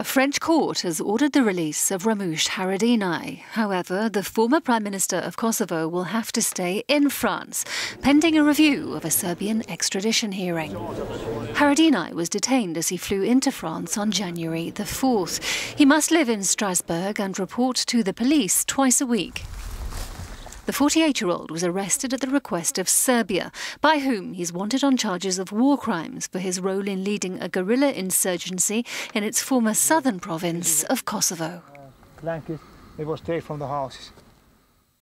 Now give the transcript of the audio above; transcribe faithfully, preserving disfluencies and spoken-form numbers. A French court has ordered the release of Ramush Haradinaj. However, the former Prime Minister of Kosovo will have to stay in France, pending a review of a Serbian extradition hearing. Haradinaj was detained as he flew into France on January the fourth. He must live in Strasbourg and report to the police twice a week. The forty-eight-year-old was arrested at the request of Serbia, by whom he's wanted on charges of war crimes for his role in leading a guerrilla insurgency in its former southern province of Kosovo. Uh, blankets, they were straight from the houses.